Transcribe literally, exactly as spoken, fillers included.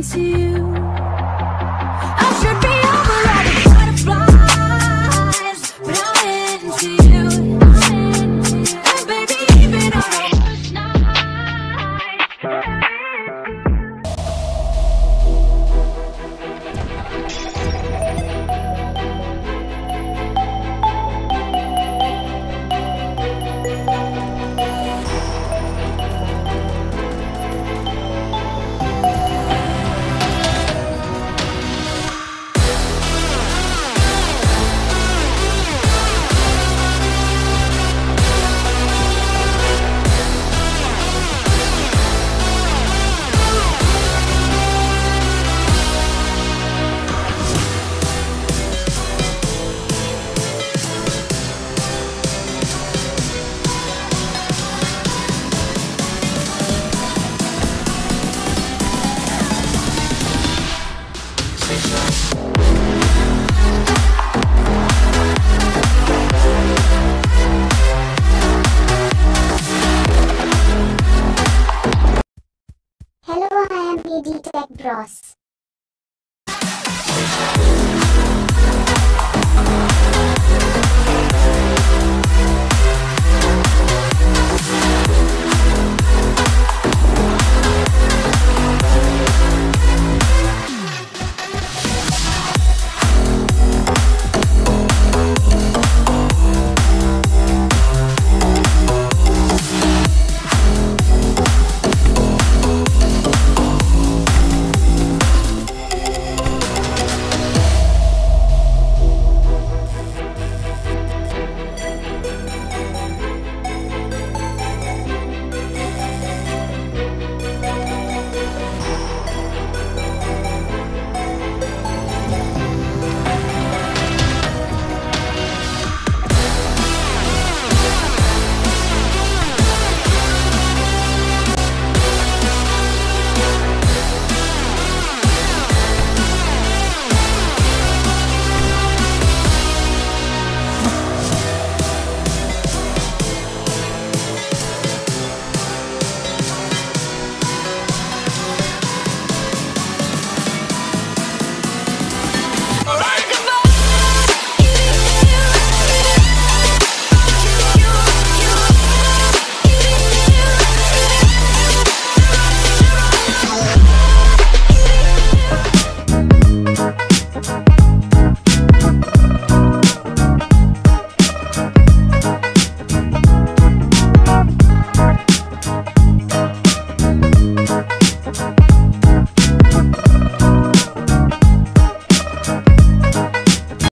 onto you. I should be over all the butterflies, but I'm into you. And baby, even on our worst night. Hello, I am A D Tech Bros.